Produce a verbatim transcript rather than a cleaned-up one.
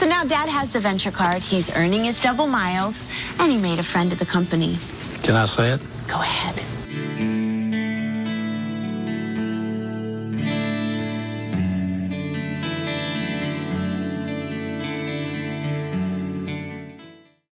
So now Dad has the Venture Card, he's earning his double miles, and he made a friend at the company. Can I say it? Go ahead.